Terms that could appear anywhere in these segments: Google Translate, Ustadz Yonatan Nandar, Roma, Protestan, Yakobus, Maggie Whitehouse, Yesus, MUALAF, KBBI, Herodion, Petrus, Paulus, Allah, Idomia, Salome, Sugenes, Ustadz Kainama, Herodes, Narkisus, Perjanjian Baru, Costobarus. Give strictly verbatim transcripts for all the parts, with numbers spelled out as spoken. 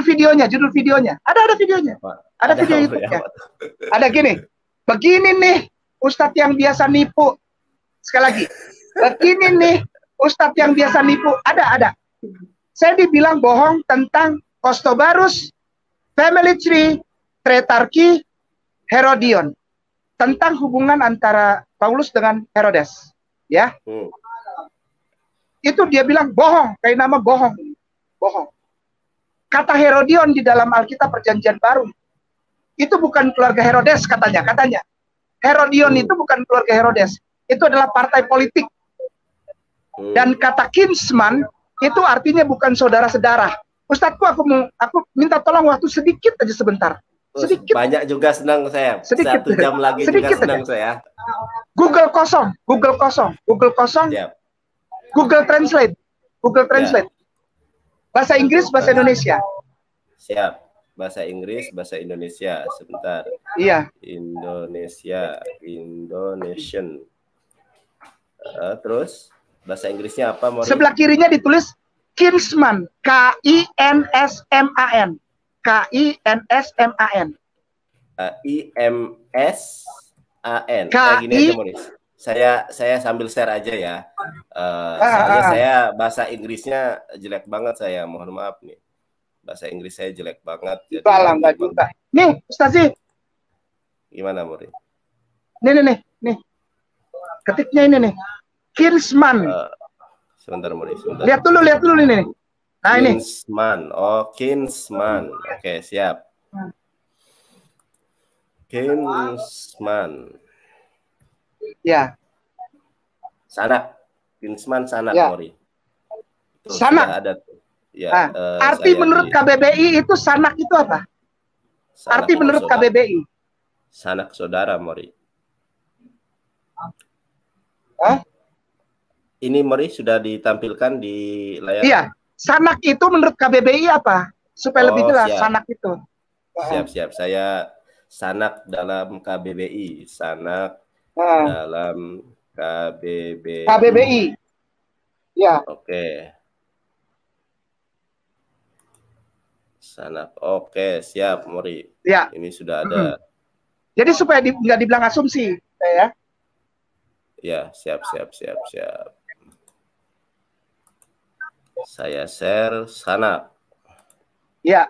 judul videonya, judul videonya. Ada ada videonya. Ada, ada video YouTube-nya. Ada gini. Begini nih ustadz yang biasa nipu. Sekali lagi. Begini nih ustadz yang biasa nipu. Ada ada. Saya dibilang bohong tentang Costobarus, family tree, tretarki, Herodion. Tentang hubungan antara Paulus dengan Herodes. Ya. Hmm. Itu dia bilang bohong, kayak nama bohong. Bohong. Kata Herodion di dalam Alkitab Perjanjian Baru itu bukan keluarga Herodes katanya, katanya. Herodion hmm. itu bukan keluarga Herodes, itu adalah partai politik. Hmm. Dan kata kinsman itu artinya bukan saudara-saudara. Ustadku, aku mau, aku minta tolong waktu sedikit aja sebentar. Sedikit. Banyak juga senang saya. Sedikit. Satu jam lagi sedikit juga senang aja. Saya. Google kosong, Google kosong, Google kosong. Yep. Google Translate, Google Translate. Yep. Bahasa Inggris, bahasa Indonesia. Siap. Bahasa Inggris, bahasa Indonesia. Sebentar. Iya. Indonesia, Indonesian. Uh, terus bahasa Inggrisnya apa? Mori? Sebelah kirinya ditulis kinsman, K I N S M A N, K I N S M A N. Uh, I M S A N. Kayak gini aja, Mori. Saya saya sambil share aja ya. Uh, ah, ah. Saya bahasa Inggrisnya jelek banget, saya mohon maaf nih. Bahasa Inggris saya jelek banget. Balang nggak juga. Nih, Ustazi. Gimana, Muri? Nih nih nih nih. Ketiknya ini nih. Kinsman. Uh, sebentar, Muri. Sebentar. Lihat dulu, lihat dulu ini. Nah ini. Kinsman. Oh, kinsman. Oke, okay, siap. Kinsman. Ya. Sanak, kinsman sanak, ya. Mori. Itu sanak. Ada, ya, ah. uh, arti menurut di... K B B I itu sanak itu apa? Sanak arti menurut saudara. K B B I. Sanak saudara, Mori. Hah? Ini Mori sudah ditampilkan di layar. Iya, sanak itu menurut K B B I apa? Supaya oh, lebih jelas siap. Sanak itu. Siap-siap, saya sanak dalam K B B I, sanak. Ah. Dalam K B B I. K B B I. Ya. Oke. Okay. Sanak. Oke, okay, siap, Mori. Ya. Ini sudah ada. Jadi supaya di, nggak dibilang asumsi, ya. Ya, siap, siap, siap, siap. Saya share sanak. Ya.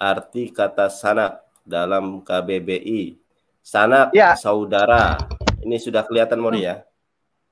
Arti kata sanak dalam K B B I, sanak ya. Saudara, ini sudah kelihatan Mori ya?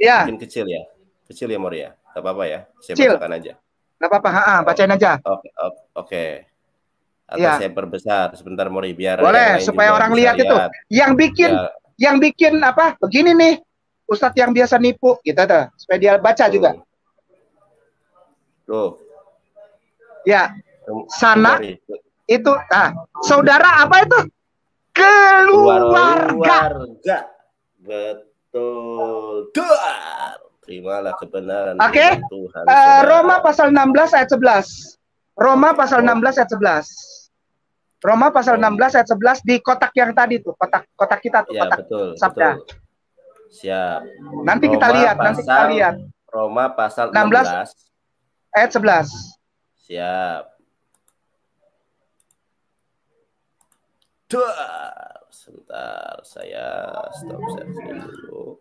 Ya. Mungkin kecil ya, kecil ya Mori ya, nggak apa-apa ya, saya kecil. Bacakan aja. Nggak apa-apa, bacain aja. Oke, okay, oke. Okay. Atau ya. Saya perbesar sebentar Mori biar. Boleh, supaya orang lihat itu. Lihat. Yang bikin, ya. Yang bikin apa? Begini nih, Ustadz yang biasa nipu, gitu tuh. Supaya dia baca hmm. juga. Tuh. Ya, sanak. Mori. Itu ah saudara apa itu keluarga, keluarga. Betul Tuhan. Terimalah kebenaran oke okay. uh, Roma pasal enam belas ayat sebelas Roma pasal enam belas ayat sebelas Roma pasal enam belas ayat sebelas di kotak yang tadi tuh kotak kotak kita tuh ya, kotak betul, sabda betul. Siap nanti Roma kita lihat pasal, nanti kita lihat Roma pasal enam belas ayat sebelas siap. Duh, sebentar saya stop share dulu.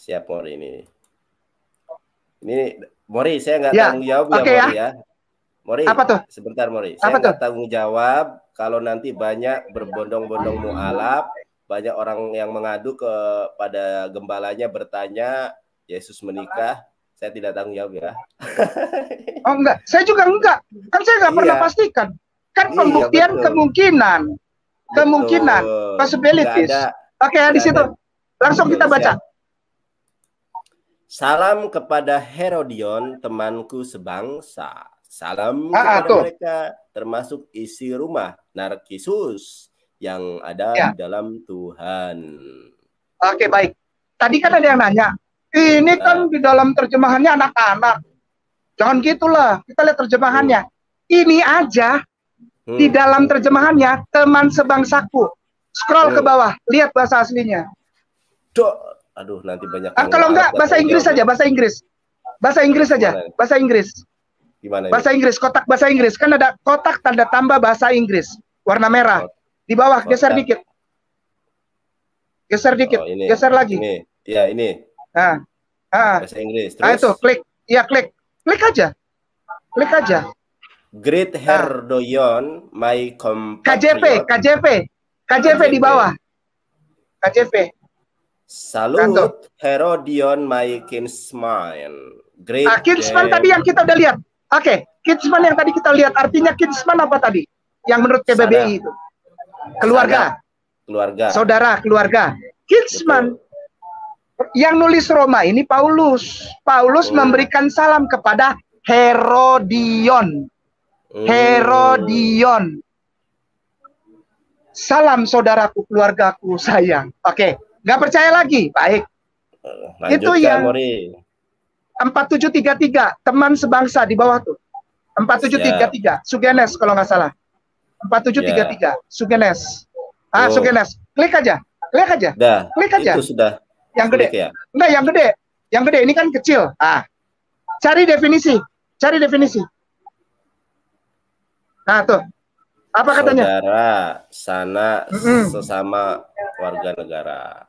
Siap Mori ini. Ini Mori saya nggak ya. Tanggung jawab okay, ya Mori ya. Mori, apa tuh? Sebentar Mori. Saya nggak tanggung jawab kalau nanti banyak berbondong-bondong mualaf. Banyak orang yang mengadu kepada gembalanya bertanya, Yesus menikah, saya tidak tanggung jawab ya. Oh enggak, saya juga enggak. Kan saya enggak iya. pernah pastikan. Kan iya, pembuktian betul. Kemungkinan. Betul. Kemungkinan, possibilities. Oke, di situ. Langsung kita baca. Salam kepada Herodion, temanku sebangsa. Salam ah, kepada tuh. Mereka, termasuk isi rumah, Narkisus. Yang ada ya. Di dalam Tuhan. Oke baik. Tadi kan ada yang nanya, ini kan uh, di dalam terjemahannya anak-anak. Jangan gitulah. Kita lihat terjemahannya. Uh, ini aja Hmm. Di dalam terjemahannya, teman sebangsaku. Scroll hmm. ke bawah, lihat bahasa aslinya. Duh. Aduh, nanti banyak. Ah, kalau enggak, bahasa Inggris saja, bahasa Inggris. Bahasa Inggris saja, bahasa Inggris. Gimana ini? Bahasa Inggris, kotak bahasa Inggris. Kan ada kotak tanda tambah bahasa Inggris. Warna merah. Di bawah, kotak. Geser dikit. Geser dikit, oh, ini. Geser lagi. Ini. Ya, ini. Nah. Ah. Bahasa Inggris. Terus? Ah, itu, klik. Ya, klik. Klik aja. Klik aja. Great Herdoyon, ah. My compatriot. K J P, K J P. K J P di bawah. K J P. Salut Herodion my kinsman. Great ah, kinsman tadi yang kita udah lihat. Oke, okay. Kinsman yang tadi kita lihat. Artinya kinsman apa tadi? Yang menurut K B B I itu. Keluarga. Saudara. Keluarga. Saudara, keluarga. Kinsman. Betul. Yang nulis Roma ini Paulus. Paulus hmm. memberikan salam kepada Herodion. Hmm. Herodion. Salam saudaraku, keluargaku sayang. Oke. Okay. Nggak percaya lagi, baik. Lanjutkan, itu yang empat tujuh tiga tiga, teman sebangsa di bawah tuh. empat tujuh tiga tiga, Sugenes kalau nggak salah. empat tujuh tiga tiga, Sugenes. Ah, oh. Sugenes. Klik aja, klik aja, dah, klik aja. Itu sudah. Yang gede. Ya? Nggak, yang gede. Yang gede, ini kan kecil. Ah, cari definisi, cari definisi. Nah tuh. Apa katanya? Saudara, sana, mm-hmm. sesama warga negara.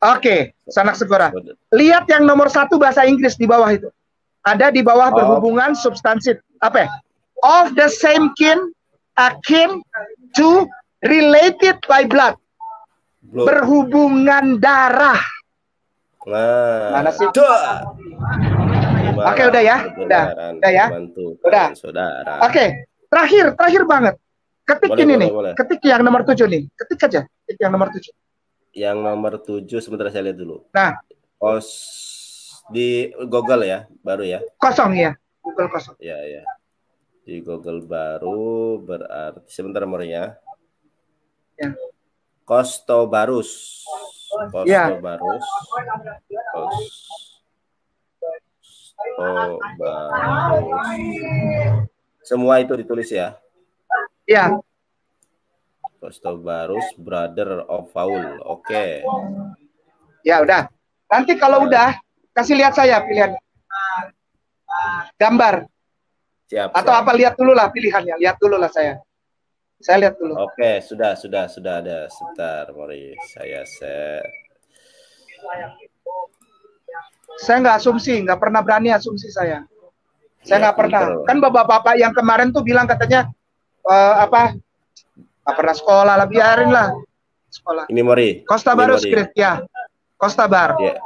Oke, okay. sanak segora. Lihat yang nomor satu bahasa Inggris di bawah itu. Ada di bawah of. Berhubungan substantif. Apa ya? Of the same kin, akin to, related by blood. Blood. Berhubungan darah. Nah. Mana sih? Oke, okay, udah ya. Udah, udah ya. Udah. Saudara. Oke. Okay. Terakhir, terakhir banget. Ketik boleh, ini boleh, nih, boleh. Ketik yang nomor tujuh nih. Ketik aja, ketik yang nomor tujuh. Yang nomor tujuh, sebentar saya lihat dulu. Nah. Os, di Google ya, baru ya. Kosong ya, Google kosong. Ya, ya. Di Google baru berarti, sebentar nomornya. Ya. Costobarus. Costobarus. Ya. Costobarus. Semua itu ditulis ya? Ya. Costobarus, brother of Paul. Oke. Okay. Ya udah. Nanti kalau udah, kasih lihat saya pilihan. Gambar. Siap. Atau siap. Apa lihat dulu lah pilihannya. Lihat dulu lah saya. Saya lihat dulu. Oke, okay, sudah, sudah, sudah ada. Sebentar, mari saya set. Saya nggak asumsi, nggak pernah berani asumsi saya. Saya nggak ya, pernah. Kan bapak-bapak yang kemarin tuh bilang katanya e, apa? Nggak pernah sekolah lah, biarin lah sekolah. Ini Mori. Costobarus script ya. Costobarus. Yeah.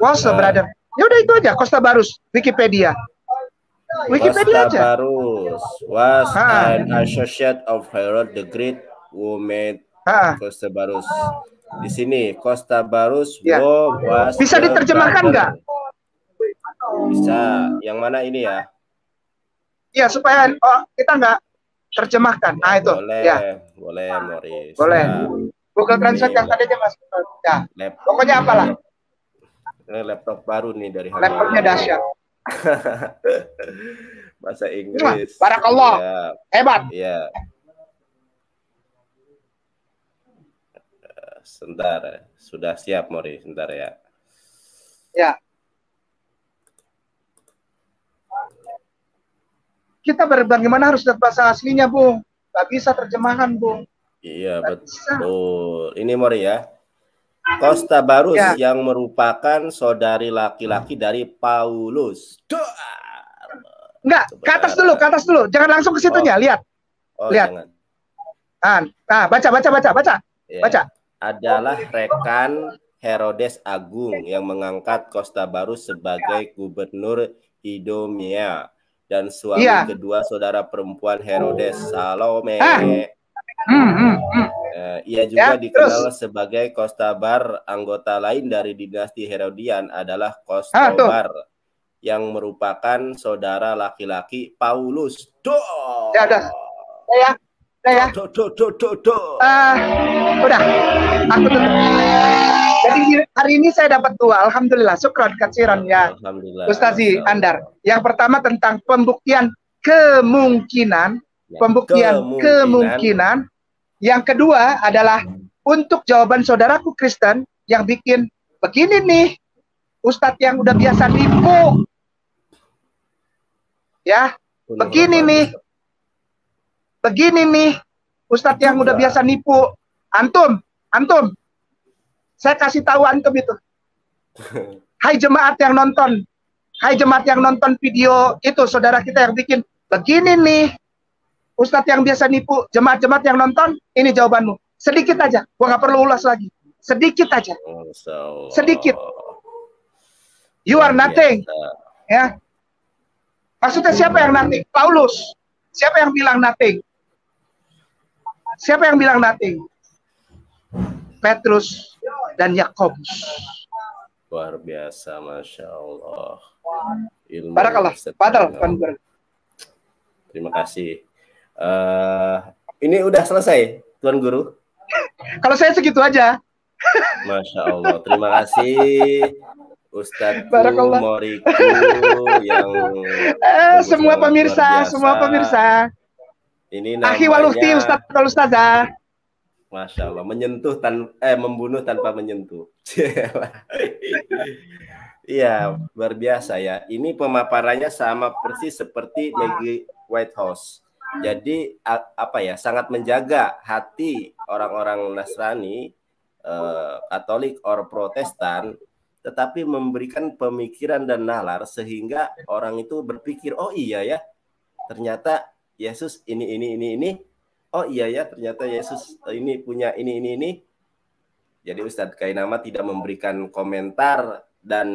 Was uh, brother. Ya udah itu aja. Costobarus. Wikipedia. Wikipedia aja. Costobarus was ha. An associate of Herod the Great who made Costobarus. Di sini Costobarus yeah. was. Bisa diterjemahkan nggak? Bisa. Yang mana ini ya? Ya supaya oh, kita nggak terjemahkan. Ya, nah itu. Boleh, ya. Boleh, Morris. Boleh. Google Translate yang tadi aja mas. Ya. Laptop. Pokoknya apalah. Ini laptop baru nih dari. Laptopnya dahsyat. Bahasa Inggris. Barakallah. Ya. Hebat. Ya. Sebentar. Sudah siap, Morris. Sebentar ya. Ya. Kita bagaimana harus dapat bahasa aslinya, Bung? Gak bisa terjemahan, Bung. Iya, gak betul. Bisa. Ini Mori ya. Costobarus ya. Yang merupakan saudari laki-laki dari Paulus. Doa. Enggak, ke atas dulu, ke atas dulu. Jangan langsung ke situnya, oh. lihat. Oh, lihat. Jangan. Nah, baca, baca, baca, baca. Ya. Baca. Adalah rekan Herodes Agung yang mengangkat Costobarus sebagai gubernur Idomia. Dan suami ya. Kedua saudara perempuan Herodes, Salome. Ah. Mm, mm, mm. Uh, ia juga ya, dikenal terus. Sebagai Costobar. Anggota lain dari dinasti Herodian adalah Costobar ah, yang merupakan saudara laki-laki Paulus. Doh. Ya udah. Ya, ya. ya. Doh, doh, doh, doh, doh. Uh, udah. Aku tutup. Jadi hari ini saya dapat dua, alhamdulillah, syukron katsiran ya. Ustazi Andar. Yang pertama tentang pembuktian kemungkinan pembuktian kemungkinan. kemungkinan. Yang kedua adalah untuk jawaban saudaraku Kristen yang bikin begini nih, Ustadz yang udah biasa nipu. Ya, begini nih. Begini nih, Ustadz yang udah biasa nipu. Antum, antum. Saya kasih tahu antum itu. Hai jemaat yang nonton. Hai jemaat yang nonton video itu, saudara kita yang bikin begini nih. Ustadz yang biasa nipu, jemaat-jemaat yang nonton, ini jawabanmu. Sedikit aja, gua gak perlu ulas lagi. Sedikit aja. Sedikit. You are nothing. Ya. Maksudnya siapa yang nothing? Paulus. Siapa yang bilang nothing? Siapa yang bilang nothing? Petrus dan Yakobus. Luar biasa, Masya Allah. Ilmu Barakallah. Padahal. Terima kasih. Uh, ini udah selesai, Tuan Guru. Kalau saya segitu aja. Masya Allah, terima kasih Ustadz Moriku yang eh, semua pemirsa, semua pemirsa. Ini namanya Akhi Waluhti Ustadz Wal Ustazah. Masya Allah, menyentuh tan eh membunuh tanpa menyentuh. Iya, luar biasa ya. Ini pemaparannya sama persis seperti Maggie Whitehouse. Jadi apa ya, sangat menjaga hati orang-orang Nasrani, eh, Katolik or Protestan, tetapi memberikan pemikiran dan nalar sehingga orang itu berpikir, oh iya ya, ternyata Yesus ini ini ini ini, oh iya ya, ternyata Yesus ini punya ini ini ini. Jadi Ustadz Kainama tidak memberikan komentar dan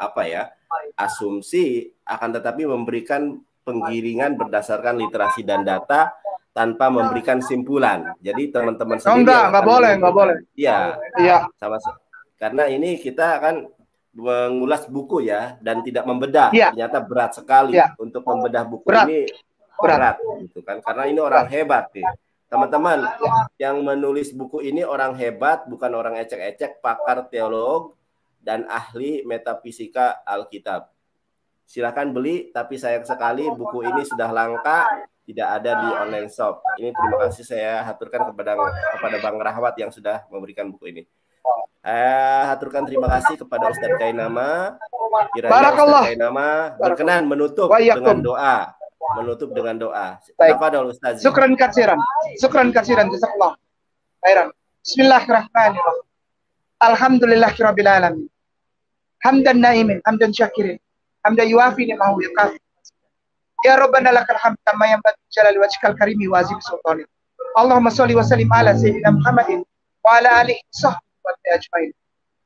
apa ya, asumsi, akan tetapi memberikan penggiringan berdasarkan literasi dan data tanpa memberikan simpulan. Jadi teman-teman sendiri. Enggak, enggak boleh, enggak boleh. Iya. Iya. Sama, karena ini kita akan mengulas buku ya dan tidak membedah. Ya. Ternyata berat sekali ya. Untuk membedah buku berat. Ini berat, berat gitu kan. Karena ini orang hebat nih. Teman-teman yang menulis buku ini orang hebat, bukan orang ecek-ecek, pakar teolog dan ahli metafisika Alkitab. Silahkan beli, tapi sayang sekali buku ini sudah langka, tidak ada di online shop. Ini terima kasih saya haturkan kepada kepada Bang Rahmat yang sudah memberikan buku ini. Eh, haturkan terima kasih kepada Ustadz Kainama. Kiranya Ustadz Kainama berkenan menutup dengan doa, menutup dengan doa. Tafadhol Ustaz. Syukran katsiran. Syukran katsiran jazakallah khairan. Bismillahirrahmanirrahim. Alhamdulillahirabbil alamin. Hamdan naimin, hamdan syakirin. Hamdan yuafi ni'mahu wa yukafi. Ya Rabbana lakal hamd kama yanbaghi jalali wajhikal karimi wa azimi sultanik. Allahumma sholli wa sallim ala sayyidina Muhammadin wa ala alihi sahbihi wa ajmain.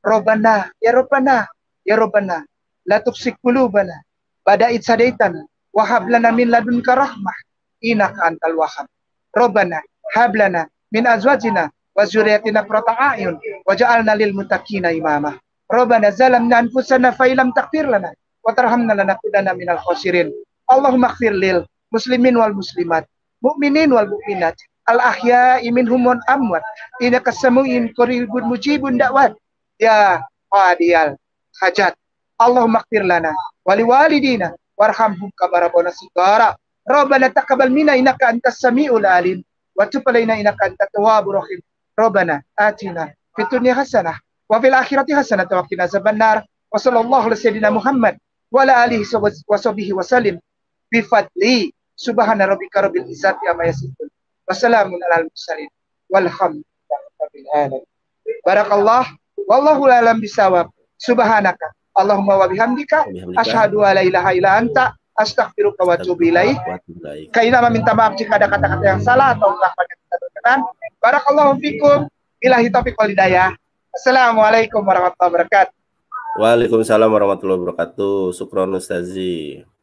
Rabbana, ya Rabbana, ya Rabbana, la tufsik qulubana ba'da idh hadaitana wa hab lana min ladunka rahmah innaka antal wahhab. Rabbana hab lana min azwajina wa dzurriyyatina qurrata a'yun waj'alna lil muttaqina imama. Rabbana zalamna anfusana fa illam taghfir lana wa tarhamna lanakunanna minal khosirin. Allahumma ighfir lil muslimin wal muslimat, mu'minin wal mu'minat, al ahya'i minhum wal amwat, innaka sami'un qaribun mujibun da'wat ya qadiyal hajat. Allahumma ighfir lana wa liwalidina warhamhum kama rabbawana shighara. Rabbana taqabbal minna innaka antas sami'ul alim wa tub 'alaina innaka antat tawwabur rahim. Rabbana atina fid dunya hasanah wa fil akhirati hasanah wa qina adzabannar. Wa sallallahu 'ala sayyidina Muhammad wala alihi wa sahbihi wa sallim bi fadli subhana rabbika rabbil izzati amma yasifun wa salamun alal mursalin walhamdulillahi alamin. Barakallah wallahu alam bisawab. Subhanaka Allahumma wa bihamdika asyhadu alla ilaha illa anta astaghfiruka wa atubu ilaik. Kainama minta maaf jika ada kata-kata yang salah atau kelakuan yang tidak berkenan. Barakallahu fikum billahi taufiq wal hidayah. Assalamualaikum warahmatullahi wabarakatuh. Waalaikumsalam warahmatullahi wabarakatuh. Syukron Ustazi.